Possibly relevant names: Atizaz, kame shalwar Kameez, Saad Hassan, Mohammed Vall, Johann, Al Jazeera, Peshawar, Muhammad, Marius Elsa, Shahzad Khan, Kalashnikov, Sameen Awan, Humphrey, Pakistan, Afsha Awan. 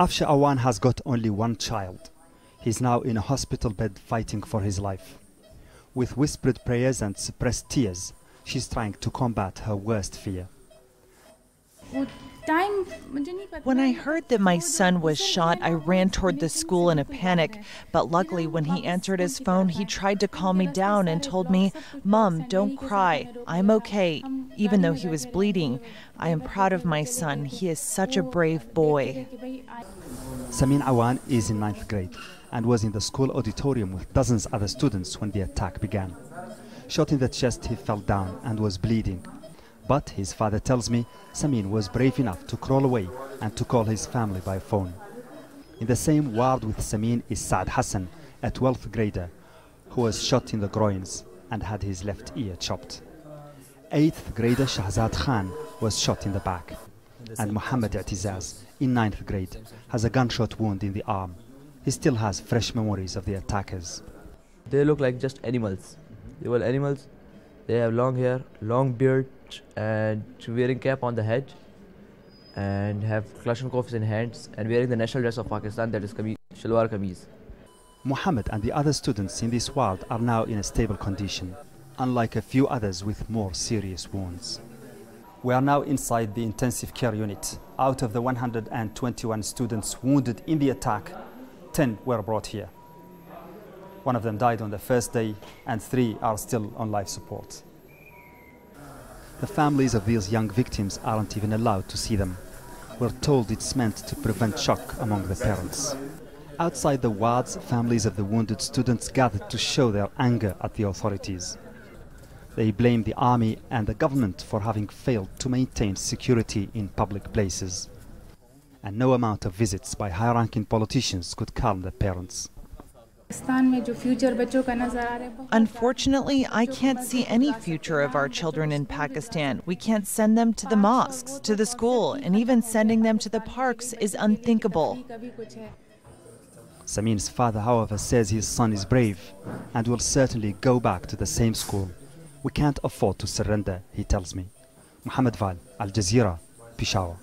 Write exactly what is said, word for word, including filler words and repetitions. Afsha Awan has got only one child. He's now in a hospital bed fighting for his life. With whispered prayers and suppressed tears, she's trying to combat her worst fear. When I heard that my son was shot, I ran toward the school in a panic. But luckily, when he answered his phone, he tried to calm me down and told me, "Mom, don't cry. I'm okay," even though he was bleeding. I am proud of my son. He is such a brave boy. Sameen Awan is in ninth grade and was in the school auditorium with dozens of other students when the attack began. Shot in the chest, he fell down and was bleeding. But his father tells me Sameen was brave enough to crawl away and to call his family by phone. In the same ward with Sameen is Saad Hassan, a twelfth grader, who was shot in the groins and had his left ear chopped. Eighth grader Shahzad Khan was shot in the back. And Muhammad Atizaz, in ninth grade, has a gunshot wound in the arm. He still has fresh memories of the attackers. They look like just animals. They were animals. They have long hair, long beard, and wearing cap on the head, and have kalashnikovs in hands, and wearing the national dress of Pakistan, that is kame shalwar Kameez. Mohammed and the other students in this ward are now in a stable condition, unlike a few others with more serious wounds. We are now inside the intensive care unit. Out of the one hundred twenty-one students wounded in the attack, ten were brought here. One of them died on the first day, and three are still on life support. The families of these young victims aren't even allowed to see them. We're told it's meant to prevent shock among the parents. Outside the wards, families of the wounded students gathered to show their anger at the authorities. They blame the army and the government for having failed to maintain security in public places. And no amount of visits by high-ranking politicians could calm the parents. Unfortunately, I can't see any future of our children in Pakistan. We can't send them to the mosques, to the school, and even sending them to the parks is unthinkable. Sameen's father, however, says his son is brave and will certainly go back to the same school. "We can't afford to surrender," he tells me. Mohammed Vall, Al Jazeera, Peshawar.